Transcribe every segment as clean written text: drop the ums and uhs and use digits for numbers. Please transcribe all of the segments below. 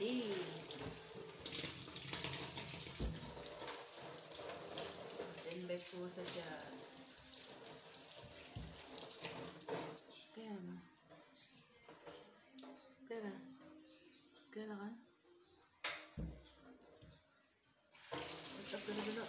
seperti ini. Dan beku saja. Gaya kan? Tetap dulu.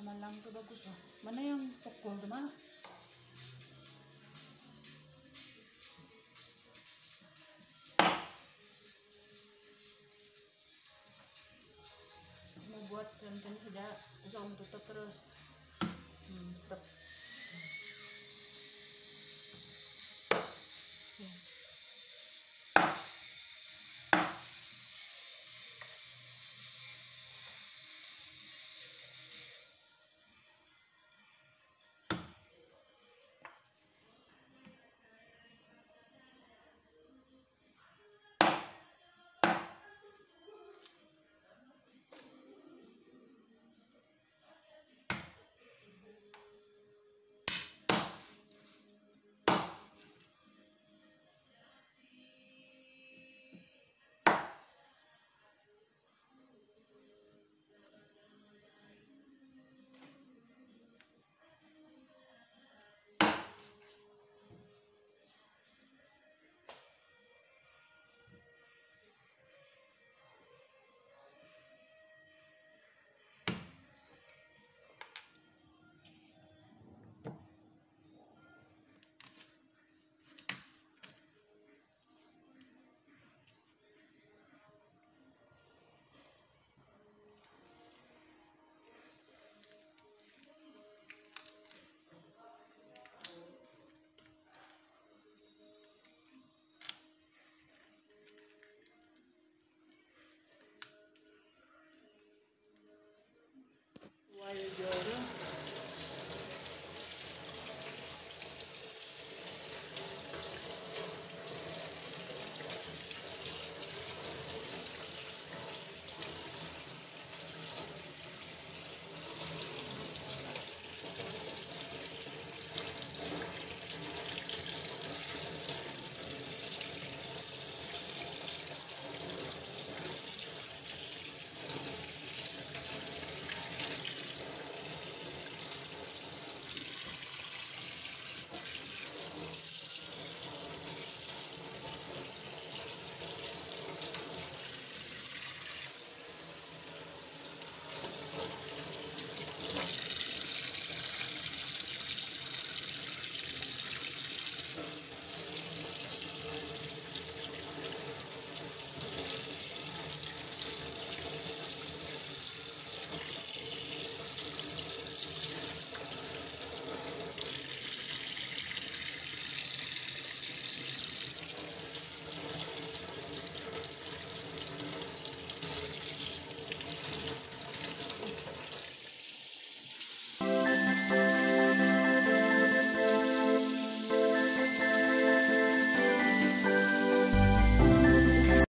Malang tuh bagus lah. Mana yang pukul tuh mana? Mau buat santan saja, usah untuk tutup terus. Tutup.